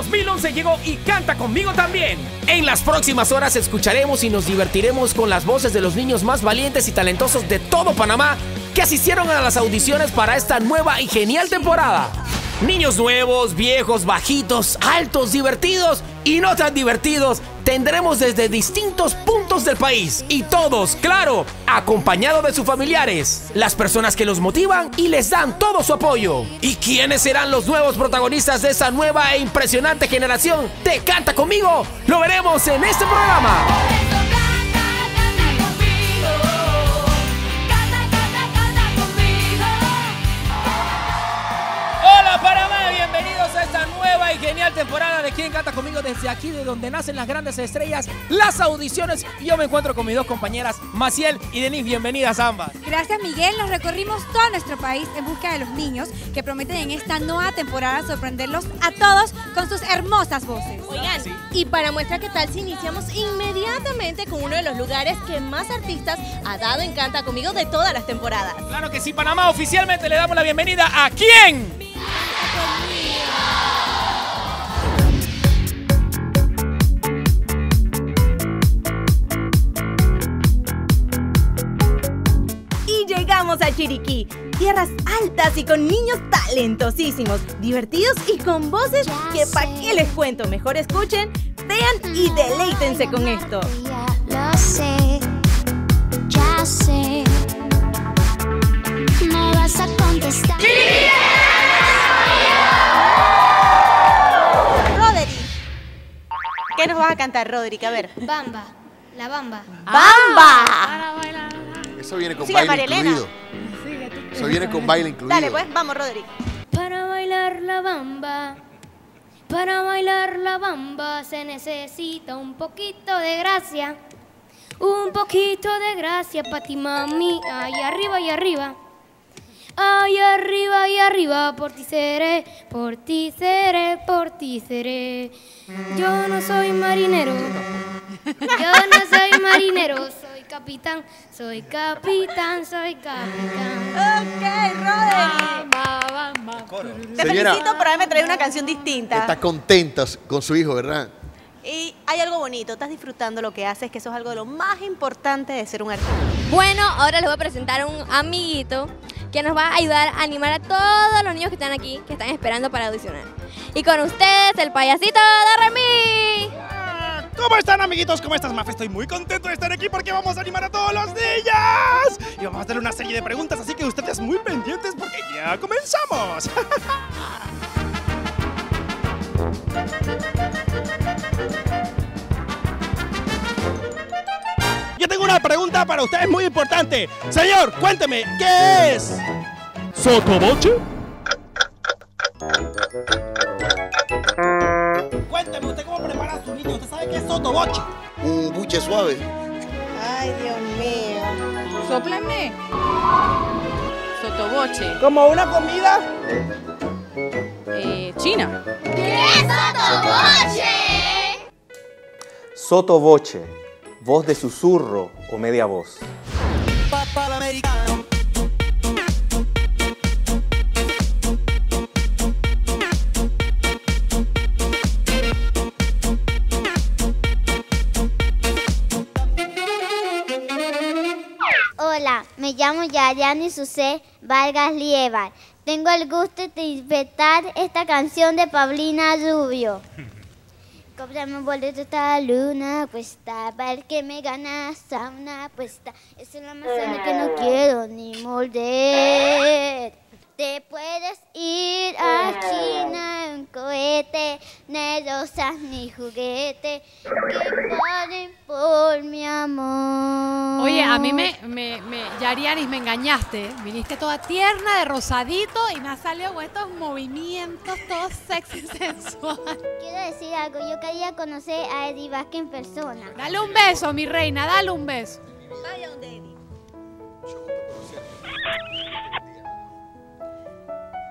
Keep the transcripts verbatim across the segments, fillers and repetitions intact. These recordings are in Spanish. dos mil once llegó y Canta Conmigo también. En las próximas horas escucharemos y nos divertiremos con las voces de los niños más valientes y talentosos de todo Panamá que asistieron a las audiciones para esta nueva y genial temporada. Niños nuevos, viejos, bajitos, altos, divertidos y no tan divertidos tendremos desde distintos puntos del país. Y todos, claro, acompañados de sus familiares, las personas que los motivan y les dan todo su apoyo. ¿Y quiénes serán los nuevos protagonistas de esa nueva e impresionante generación de Canta Conmigo? Lo veremos en este programa. Genial temporada de Quien Canta Conmigo, desde aquí de donde nacen las grandes estrellas, las audiciones. Yo me encuentro con mis dos compañeras, Maciel y Denise. Bienvenidas ambas. Gracias, Miguel. Nos recorrimos todo nuestro país en busca de los niños que prometen en esta nueva temporada sorprenderlos a todos con sus hermosas voces. Oigan, sí. Y para muestra qué tal si iniciamos inmediatamente con uno de los lugares que más artistas ha dado en Canta Conmigo de todas las temporadas. Claro que sí, Panamá. Oficialmente le damos la bienvenida a ¿Quién? Llegamos a Chiriquí, tierras altas y con niños talentosísimos, divertidos y con voces que pa' qué les cuento. Mejor escuchen, vean y deleítense con esto. Ya lo sé, ya sé, no vas a contestar. Roderick, ¿qué nos vas a cantar, Roderick? A ver. Bamba, la bamba. ¡Bamba! Eso viene con sigue baile incluido. Eso viene con baile incluido. Dale, pues, vamos, Roderick. Para bailar la bamba, para bailar la bamba se necesita un poquito de gracia. Un poquito de gracia pa' ti, mami. Ay, arriba, y arriba. Ay, arriba, y arriba. Por ti seré, por ti seré, por ti seré. Yo no soy marinero. Yo no soy marinero. Capitán, soy capitán, soy capitán. Ok, Roderick. Bamba, bamba. Te señora, felicito por haberme traído una canción distinta. Está contenta con su hijo, ¿verdad? Y hay algo bonito, estás disfrutando lo que haces, que eso es algo de lo más importante de ser un artista. Bueno, ahora les voy a presentar a un amiguito que nos va a ayudar a animar a todos los niños que están aquí, que están esperando para audicionar. Y con ustedes, el payasito de Remy. ¿Cómo están, amiguitos? ¿Cómo estás, Maf? Estoy muy contento de estar aquí porque vamos a animar a todos los niños. Y vamos a darle una serie de preguntas, así que ustedes muy pendientes porque ya comenzamos. Yo tengo una pregunta para ustedes muy importante. Señor, cuénteme, ¿qué es? ¿Sotoboche? Cuénteme usted cómo prepara a su niño. ¿Usted sabe qué es sotoboche? Un buche suave. Ay, Dios mío. Sóplame. Sotoboche. ¿Como una comida? Eh, china. ¿Qué es sotoboche? Sotoboche, voz de susurro o media voz. Me llamo Yayani Susé Vargas Liebar. Tengo el gusto de interpretar esta canción de Paulina Rubio. Cómprame un boleto esta luna cuesta, para el que me ganas a una apuesta. Esa es la manzana que no quiero ni morder. Te puedes ir a China en cohete, ni rosas ni juguete, que ponen por mi amor. Oye, a mí me, me, me Yarianis, me engañaste. Viniste toda tierna, de rosadito, y me has salido con estos movimientos todos sexy y sensual. Quiero decir algo, yo quería conocer a Eddie Vázquez en persona. Dale un beso, mi reina, dale un beso. Vaya donde Eddie.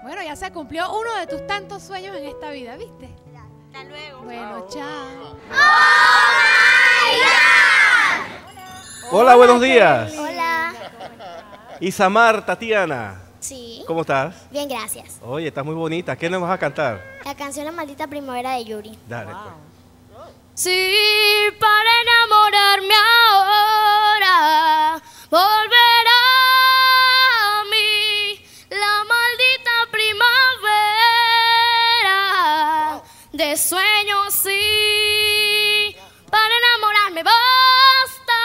Bueno, ya se cumplió uno de tus tantos sueños en esta vida, ¿viste? Hasta luego. Bueno, chao. Hola, buenos días. Hola. Isamar Tatiana. Sí. ¿Cómo estás? Bien, gracias. Oye, estás muy bonita. ¿Qué nos vas a cantar? La canción La Maldita Primavera de Yuri. Dale. Wow. Pues. Sí, para enamorarme ahora, volverá a mí la maldita primavera de sueños, sí. Para enamorarme basta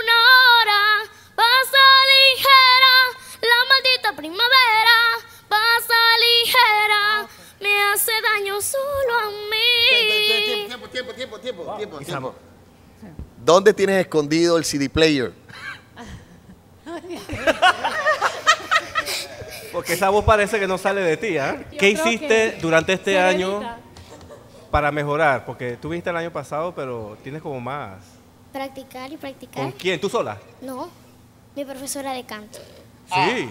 una hora, pasa ligera, la maldita primavera, pasa ligera, me hace daño solo a mí. Tiempo, tiempo, tiempo, tiempo, tiempo, tiempo. ¿Dónde tienes escondido el C D player? Porque esa voz parece que no sale de ti, ¿eh? ¿Qué hiciste que durante este serenita. año para mejorar? Porque tú viniste el año pasado, pero tienes como más. Practicar y practicar. ¿Con quién? ¿Tú sola? No, mi profesora de canto. Sí. Ah.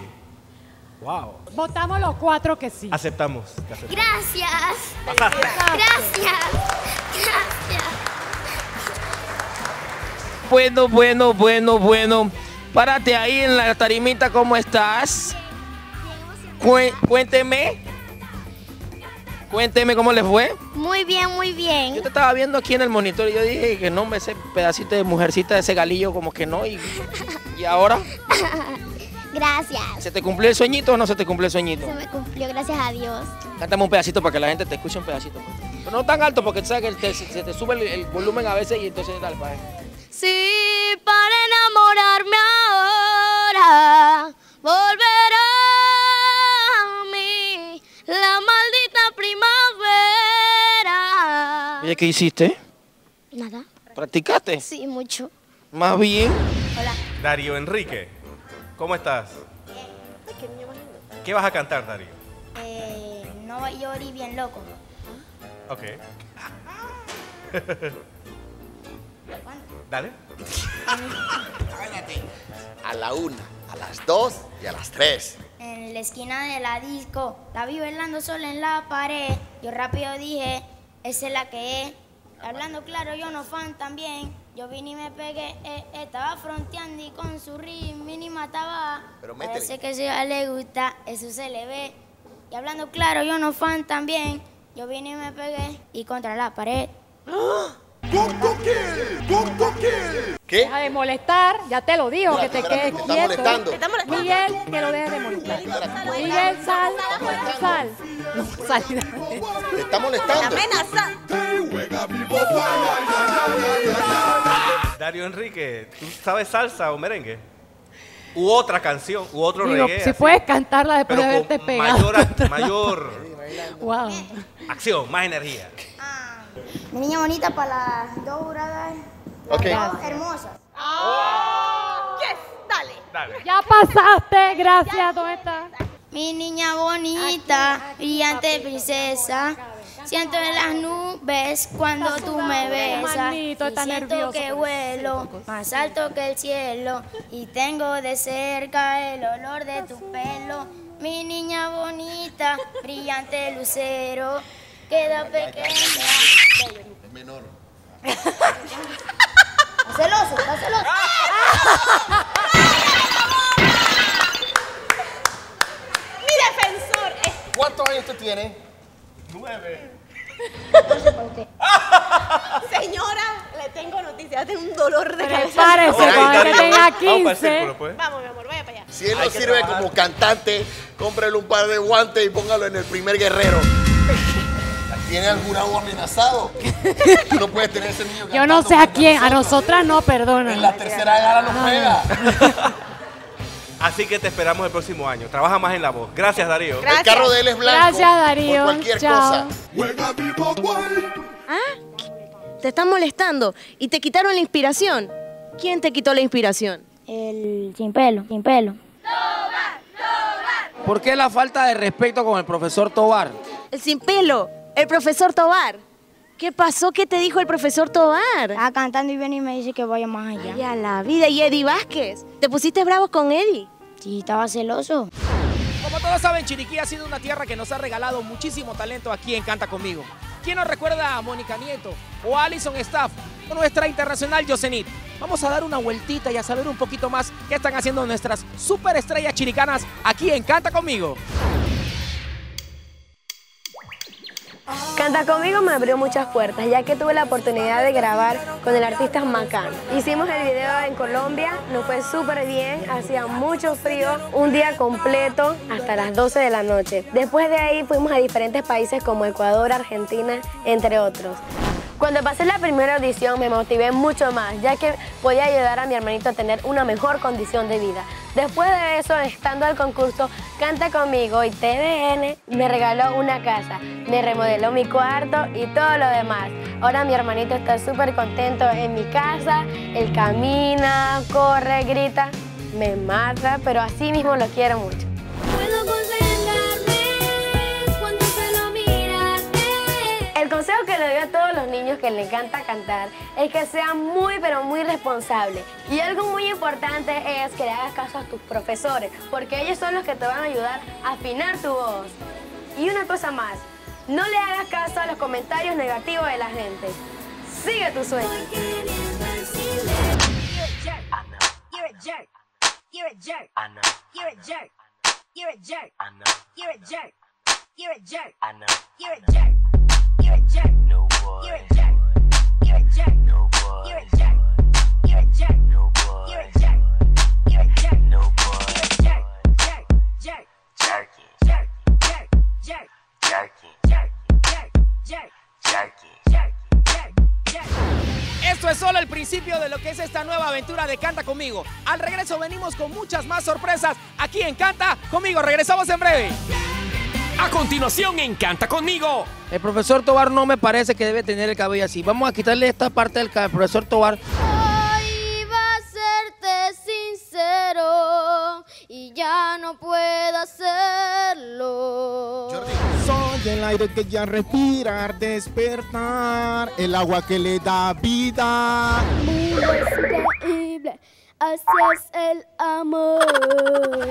Wow. Votamos los cuatro que sí. Aceptamos. Que aceptamos. Gracias. Gracias. Gracias. Gracias. Bueno, bueno, bueno, bueno. Párate ahí en la tarimita, ¿cómo estás? Bien, bien cuénteme. Cuénteme cómo les fue. Muy bien, muy bien. Yo te estaba viendo aquí en el monitor y yo dije que no, me ese pedacito de mujercita, de ese galillo, como que no. ¿Y, y ahora? Gracias. ¿Se te cumplió el sueñito o no se te cumplió el sueñito? Se me cumplió, gracias a Dios. Cántame un pedacito para que la gente te escuche un pedacito. Pero no tan alto porque tú sabes que te, se te sube el, el volumen a veces y entonces dale para allá. Sí, para enamorarme ahora, volverá a mí la maldita primavera. Oye, ¿qué hiciste? Nada. ¿Practicaste? Sí, mucho. ¿Más bien? Hola. Darío Enrique, ¿cómo estás? Bien. ¿Qué vas a cantar, Darío? Eh, no llorí bien loco. Ok. Dale. A la una, a las dos y a las tres. En la esquina de la disco, la vi bailando sola en la pared. Yo rápido dije, esa es la que es. Hablando claro, yo no fan también. Yo vine y me pegué, eh, estaba fronteando y con su ritmo y ni mataba. Pero parece que si a ella le gusta, eso se le ve. Y hablando claro, yo no fan también. Yo vine y me pegué y contra la pared. ¿Qué? Deja de molestar, ya te lo digo, que te quedes quieto. Miguel, que lo dejes de molestar. Miguel, sal, sal. No, sal. Te está molestando. Darío Enrique, ¿tú sabes salsa o merengue? U otra canción, u otro reggae. Si puedes cantarla después de haberte pegado. Mayor. Wow. Acción, más energía. Mi niña bonita para las dos huradas, las okay. dos hermosas. ¡Oh! ¡Yes! Dale. Dale. Ya pasaste, gracias. ¿Dónde estás? Mi niña bonita, aquí, aquí, brillante papito, princesa. Favor, siento en las nubes cuando tú sudando, me besas. Manito, y siento que vuelo más alto que el cielo. Y tengo de cerca el olor de tu pelo. Mi niña bonita, brillante lucero. Queda pequeña. Es menor. Está celoso, está celoso. Mi defensor. ¿Cuántos años usted tiene? Nueve. Señora, le tengo noticias de un dolor de cabeza. Parece que tenga quince. Vamos, mi amor, vaya para allá. Si él no sirve como cantante, cómprele un par de guantes y póngalo en el primer guerrero. ¿Tiene algún agua amenazado? Tú no puedes tener ese niño. Yo no sé a quién, a nosotras no, perdona. En la tercera edad nos pega. Así que te esperamos el próximo año. Trabaja más en la voz. Gracias, Darío. Gracias. El carro de él es blanco. Gracias, Darío. Por cualquier Chao. cosa. ¿Ah? Te están molestando y te quitaron la inspiración. ¿Quién te quitó la inspiración? El sin pelo, sin pelo. Tobar, Tobar. ¿Por qué la falta de respeto con el profesor Tobar? El sin pelo. El profesor Tobar. ¿Qué pasó? ¿Qué te dijo el profesor Tobar? Estaba cantando y viene y me dice que vaya más allá. Y a la vida. ¿Y Eddie Vázquez? ¿Te pusiste bravo con Eddie? Sí, estaba celoso. Como todos saben, Chiriquí ha sido una tierra que nos ha regalado muchísimo talento aquí en Canta Conmigo. ¿Quién nos recuerda a Mónica Nieto o a Alison Staff? con nuestra internacional Yosenit. Vamos a dar una vueltita y a saber un poquito más qué están haciendo nuestras superestrellas chiricanas aquí en Canta Conmigo. Canta Conmigo me abrió muchas puertas, ya que tuve la oportunidad de grabar con el artista Macán. Hicimos el video en Colombia, nos fue súper bien, hacía mucho frío, un día completo hasta las doce de la noche. Después de ahí fuimos a diferentes países como Ecuador, Argentina, entre otros. Cuando pasé la primera audición me motivé mucho más, ya que podía ayudar a mi hermanito a tener una mejor condición de vida. Después de eso, estando al concurso Canta Conmigo y T V N, me regaló una casa, me remodeló mi cuarto y todo lo demás. Ahora mi hermanito está súper contento en mi casa, él camina, corre, grita, me mata, pero así mismo lo quiero mucho. El consejo que le doy a todos los niños que les encanta cantar es que sean muy, pero muy responsables. Y algo muy importante es que le hagas caso a tus profesores, porque ellos son los que te van a ayudar a afinar tu voz. Y una cosa más, no le hagas caso a los comentarios negativos de la gente. Sigue tu sueño. You're a jerk. No boy. You're a jerk. You're a jerk. No boy. You're a jerk. You're a jerk. No boy. You're a jerk. You're a jerk. No boy. You're a jerk. Jerk. Jerk. Jerk. Jerk. Jerk. Jerk. Jerk. Jerk. Jerk. Jerk. Jerk. Esto es solo el principio de lo que es esta nueva aventura de Canta Conmigo. Al regreso venimos con muchas más sorpresas aquí en Canta Conmigo. Regresamos en breve. A continuación en Canta Conmigo. El profesor Tobar no me parece que debe tener el cabello así. Vamos a quitarle esta parte del cabello, profesor Tobar. Hoy iba a serte sincero y ya no puedo hacerlo. Soy el aire que ya respirar, despertar, el agua que le da vida. Mira, es increíble, así es el amor.